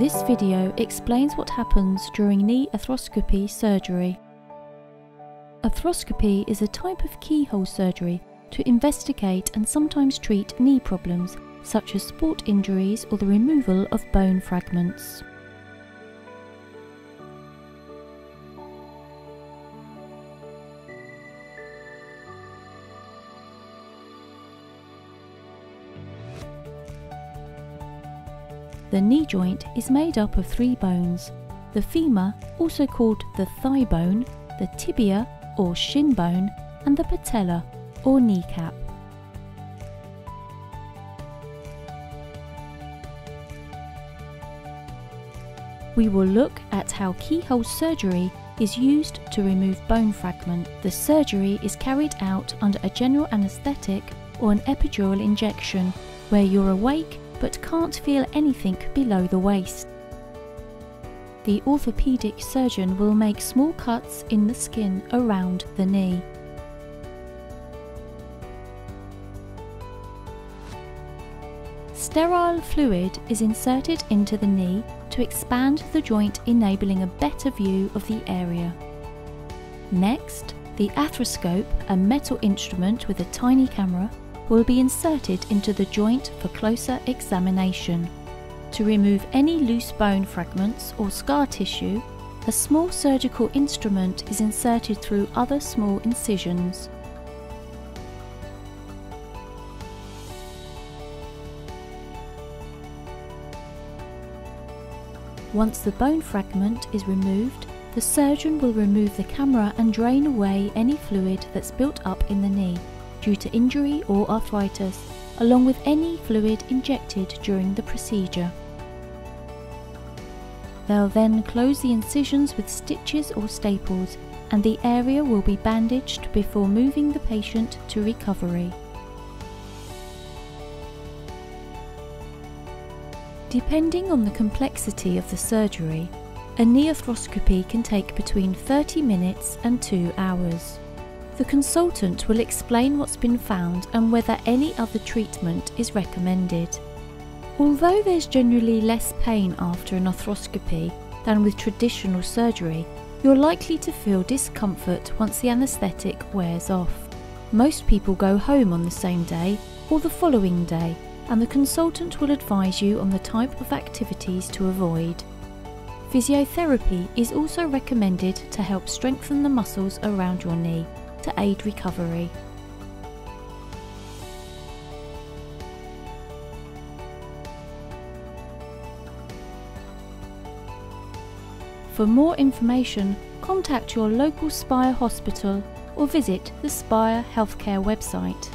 This video explains what happens during knee arthroscopy surgery. Arthroscopy is a type of keyhole surgery to investigate and sometimes treat knee problems such as sport injuries or the removal of bone fragments. The knee joint is made up of three bones: the femur, also called the thigh bone, the tibia or shin bone, and the patella or kneecap. We will look at how keyhole surgery is used to remove bone fragment. The surgery is carried out under a general anaesthetic or an epidural injection where you're awake but can't feel anything below the waist. The orthopedic surgeon will make small cuts in the skin around the knee. Sterile fluid is inserted into the knee to expand the joint, enabling a better view of the area. Next, the arthroscope, a metal instrument with a tiny camera, will be inserted into the joint for closer examination. To remove any loose bone fragments or scar tissue, a small surgical instrument is inserted through other small incisions. Once the bone fragment is removed, the surgeon will remove the camera and drain away any fluid that's built up in the knee due to injury or arthritis, along with any fluid injected during the procedure. They'll then close the incisions with stitches or staples, and the area will be bandaged before moving the patient to recovery. Depending on the complexity of the surgery, a knee arthroscopy can take between 30 minutes and 2 hours. The consultant will explain what's been found and whether any other treatment is recommended. Although there's generally less pain after an arthroscopy than with traditional surgery, you're likely to feel discomfort once the anaesthetic wears off. Most people go home on the same day or the following day, and the consultant will advise you on the type of activities to avoid. Physiotherapy is also recommended to help strengthen the muscles around your knee to aid recovery. For more information, contact your local Spire hospital or visit the Spire Healthcare website.